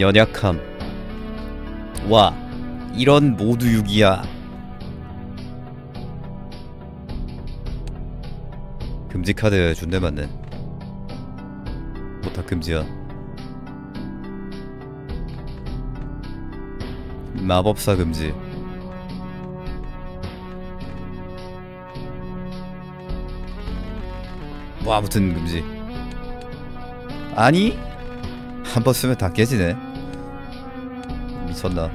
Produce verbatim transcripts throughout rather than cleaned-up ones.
연약함. 와, 이런 모두육이야. 금지카드 존댓 맞네. 못하 금지야. 마법사 금지. 와, 아무튼 금지. 아니? 한 번 쓰면 다 깨지네. 미쳤나.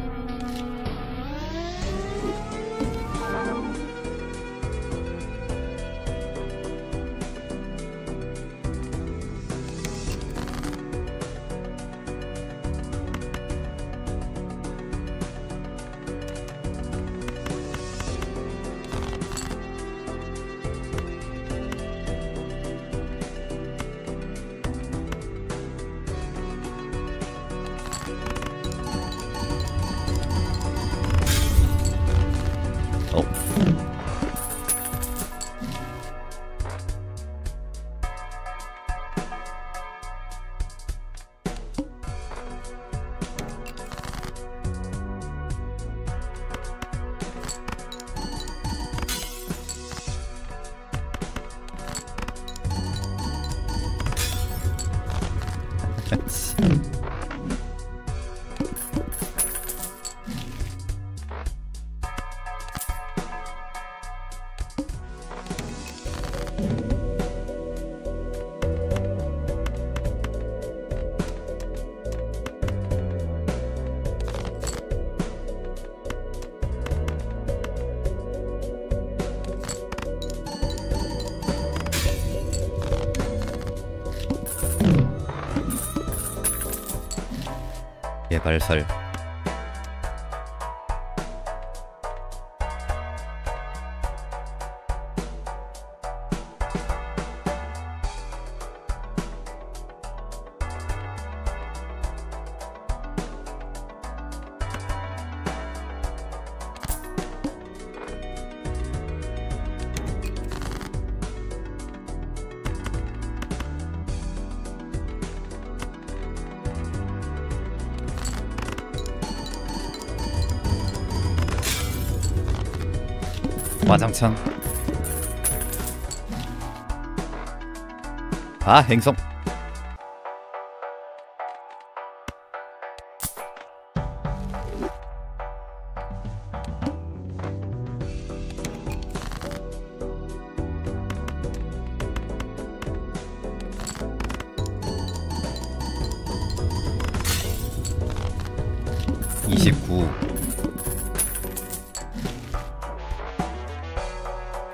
발살. 와장창. 아, 행성.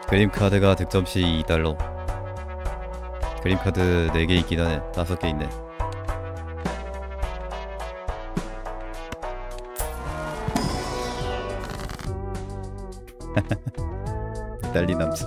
그림카드가 득점시 이 달러. 그림카드 네 개 있긴 하네. 다섯 개 있네. 난리 남자.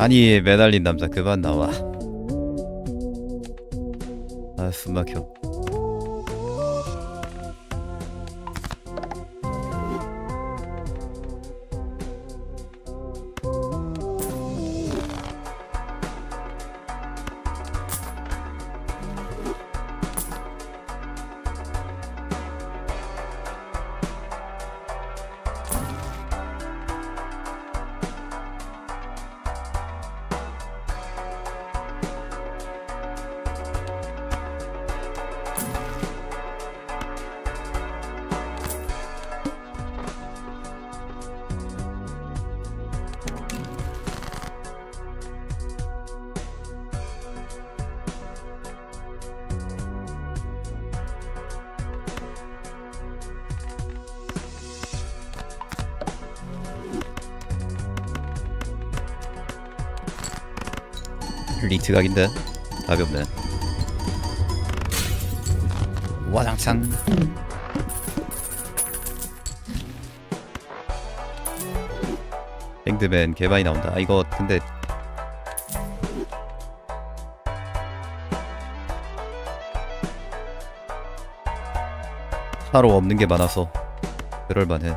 아니, 매달린 남자 그만 나와. 아, 숨 막혀. 링트 각인데 답이 없네. 와장창. 밴드맨 개많이 나온다. 아, 이거 근데 하루 없는 게 많아서 그럴만해.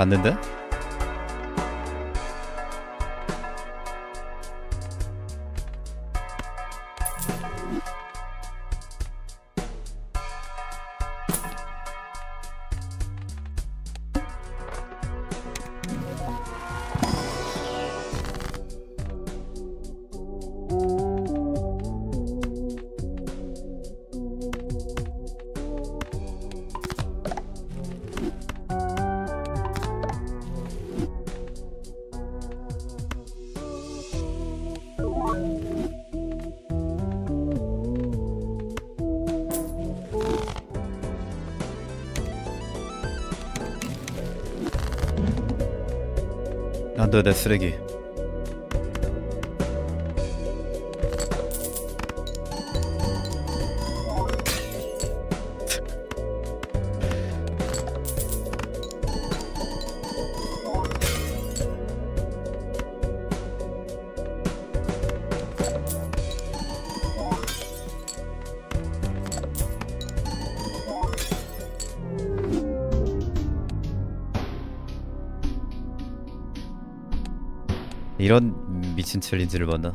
봤는데? 안돼 내 쓰레기. 이런 미친 챌린지를 봤나?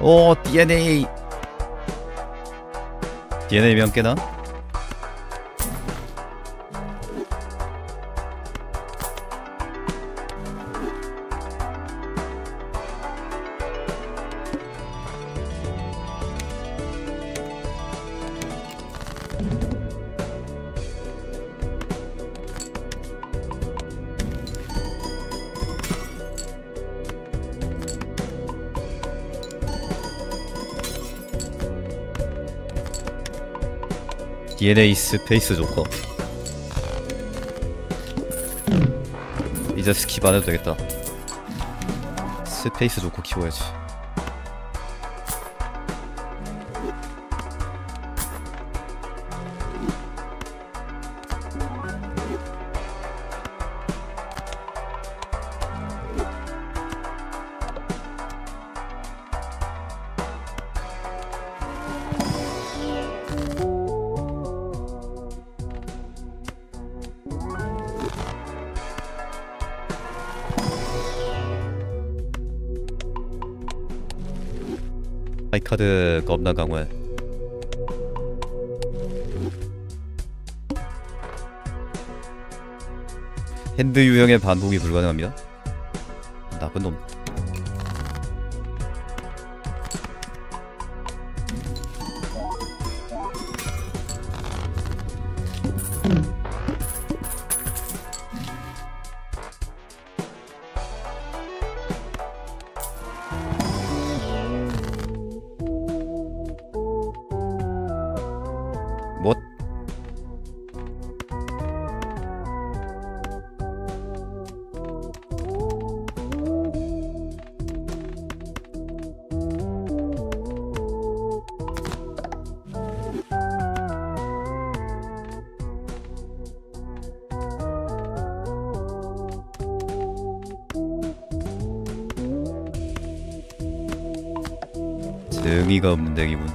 오, 디엔에이 디엔에이 몇 개나? 디엔에이 스페이스 조커. 이제 스킵 안 해도 되겠다. 스페이스 조커 키워야지. 하이카드 겁나 강화. 핸드 유형의 반복이 불가능합니다. 나쁜 놈. 의미가 없는 덱이군.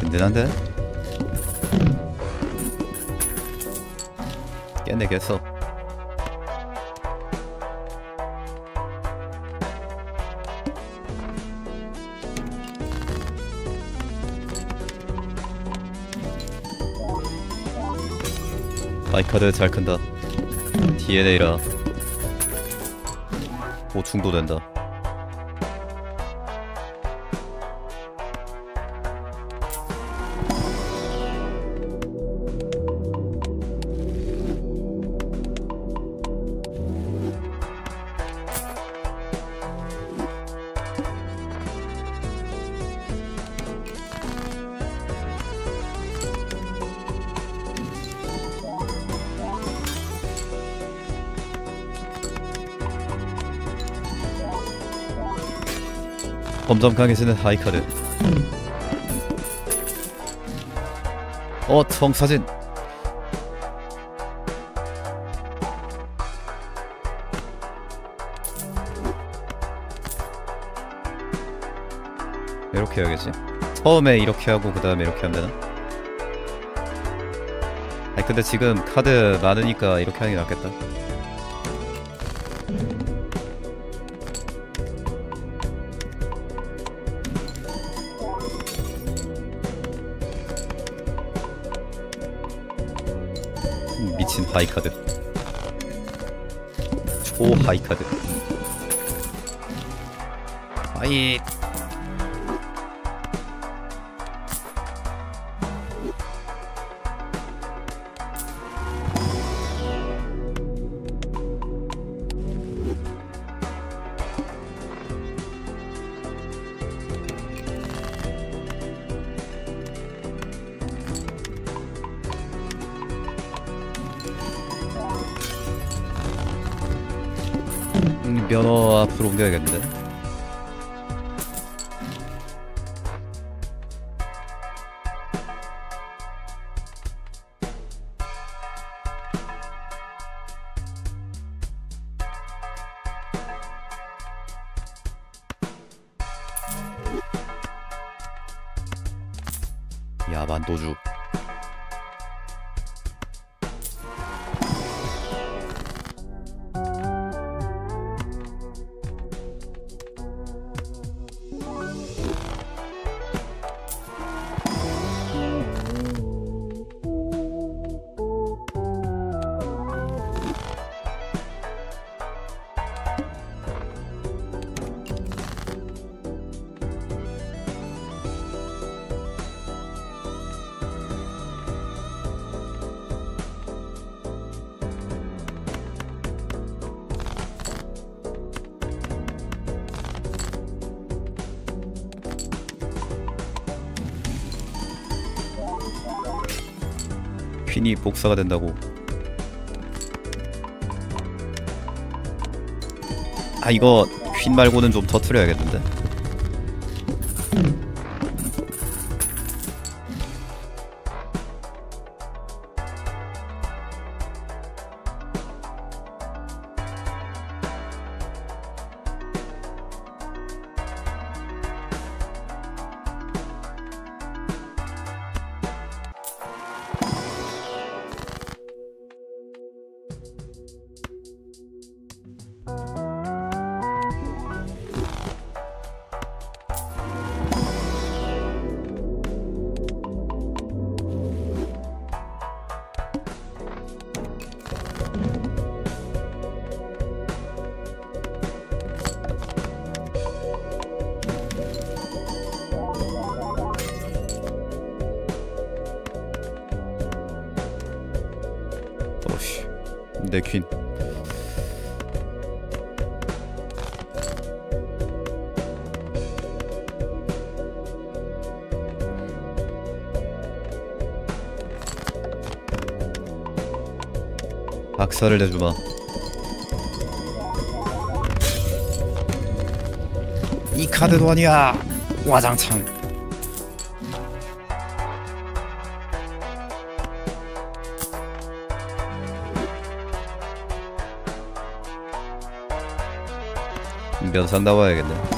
근데 난데 깨내겠어. 마이카드 잘 큰다. 디엔에이라 보충도 된다. 점점 강해지는 하이카드. 어, 청사진. 이렇게 해야겠지. 처음에 이렇게 하고 그 다음에 이렇게 하면 되나? 아니 근데 지금 카드 많으니까 이렇게 하는 게 낫겠다. 미친 하이카드. 오 하이카드. 아이 면허 앞으로 옮겨야겠는데. 야, 만도주. 퀸이 복사가 된다고. 아 이거 퀸 말고는 좀 터트려야겠는데. 내 퀸. 박살을 내주마. 이 카드도 아니야. 와장창. 면상 나와야겠네.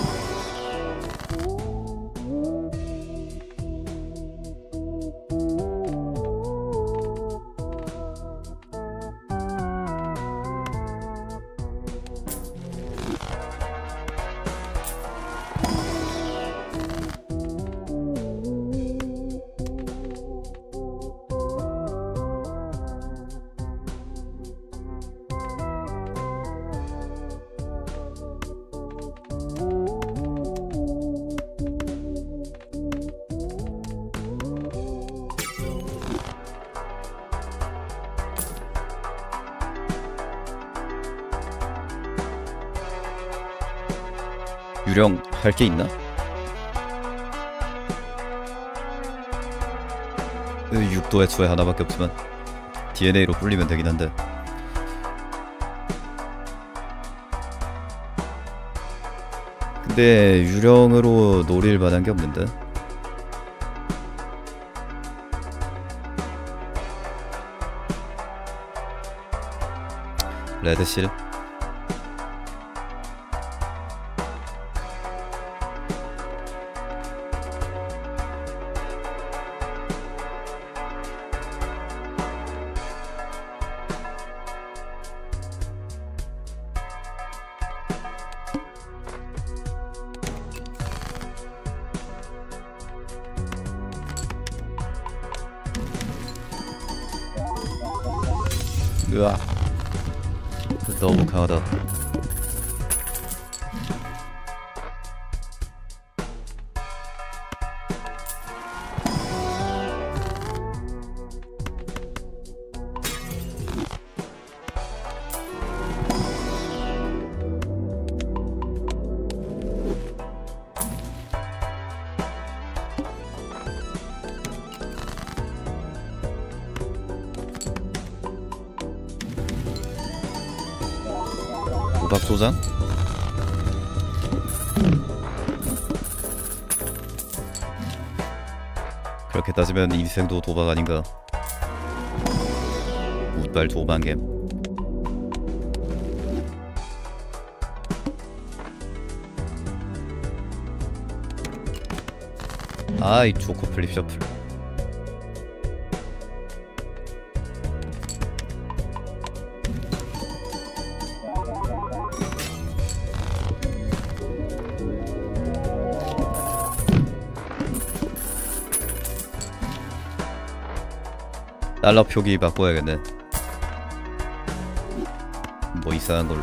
유령 할 게 있나? 육도의 수에 하나밖에 없지만 디엔에이로 불리면 되긴 한데, 근데 유령으로 노릴 만한 게 없는데. 레드실? 으아, 너무 강하다. 박소장? 그렇게 따지면 인생도 도박 아닌가? 웃발 도박겜. 아이 조커 플립 셔플. 달러 표기 바꿔야겠네. 뭐 이상한 걸로.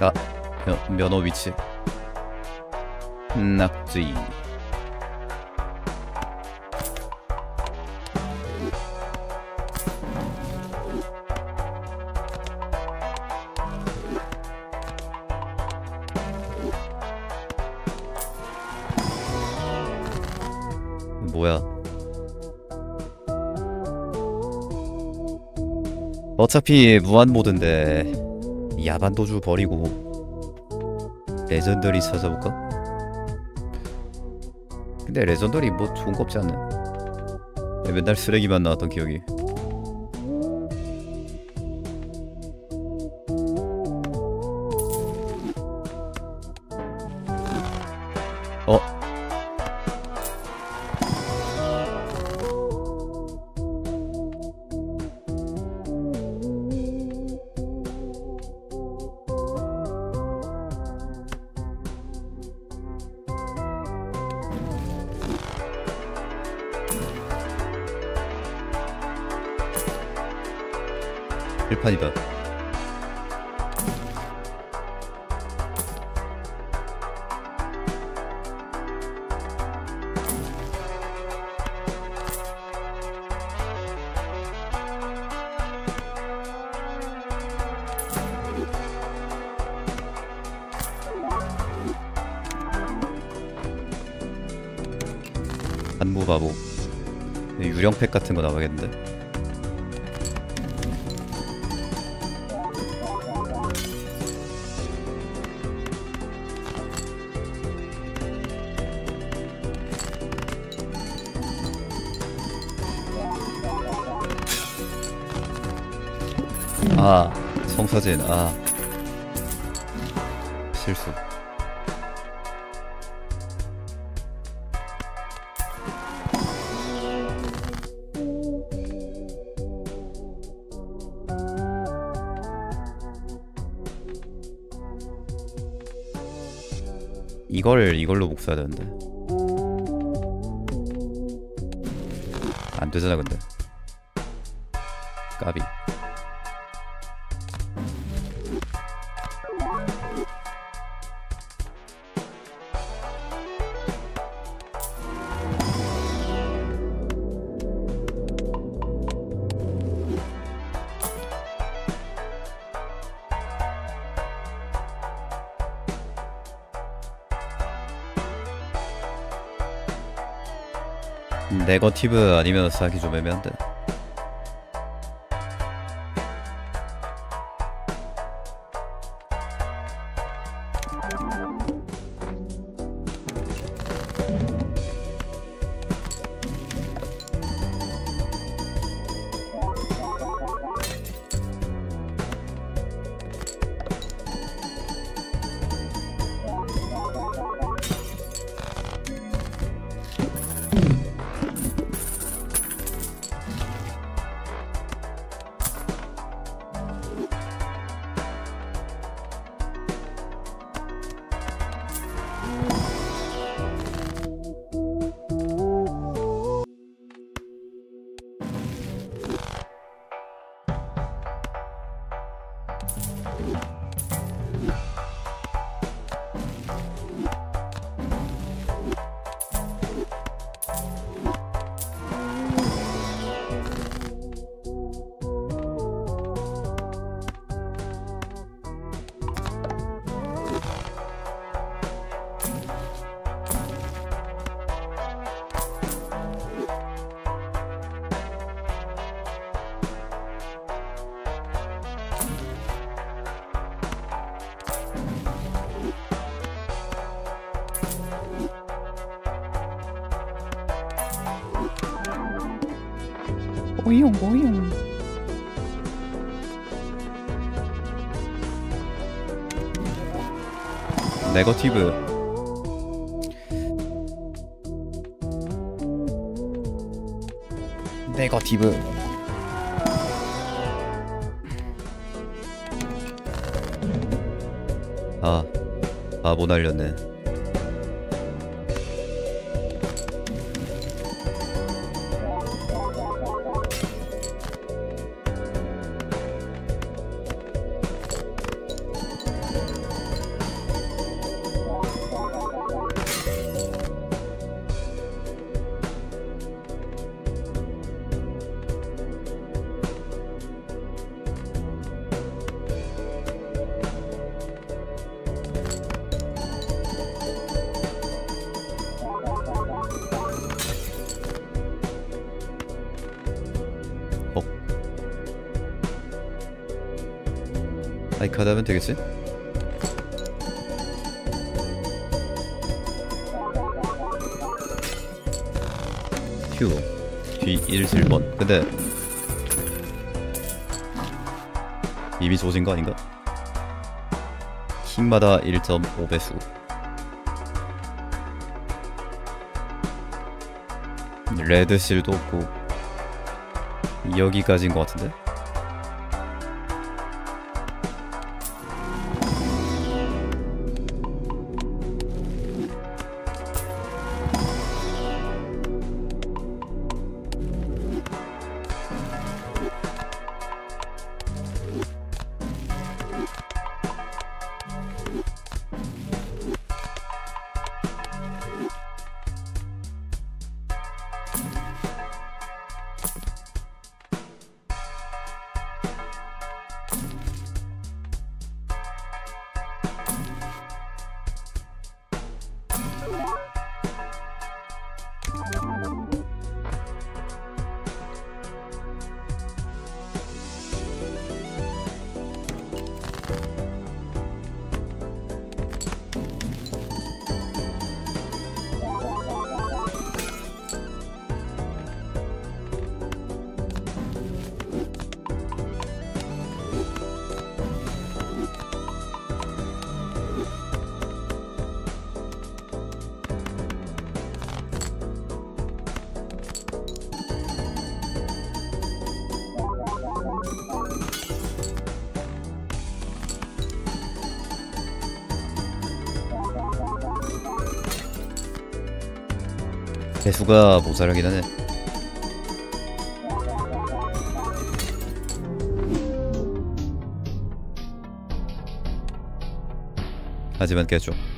아, 면, 면허 위치 낙지. 뭐야, 어차피 무한모드인데 야반도주 버리고 레전더리 찾아볼까? 근데 레전더리 뭐 좋은 거 없지 않나? 맨날 쓰레기만 나왔던 기억이. 어? 일판이다. 안무 바보. 유령팩 같은 거 나와야겠는데. 아, 성사진. 아, 실수. 이걸 이걸로 복수해야 되는데 안 되잖아. 근데 까비. 네거티브 아니면 사기 좀 애매한데. 오용 오용. 네거티브. 네거티브. 아, 아 못 알렸네. 아이카드 하면 되겠지? Q 뒤 십일 번. 근데 이미 조진거 아닌가? 킹마다 일 점 오 배수 레드실도 없고 여기까지인 것 같은데? 배수가 모자라긴 하네. 하지만 깨죠.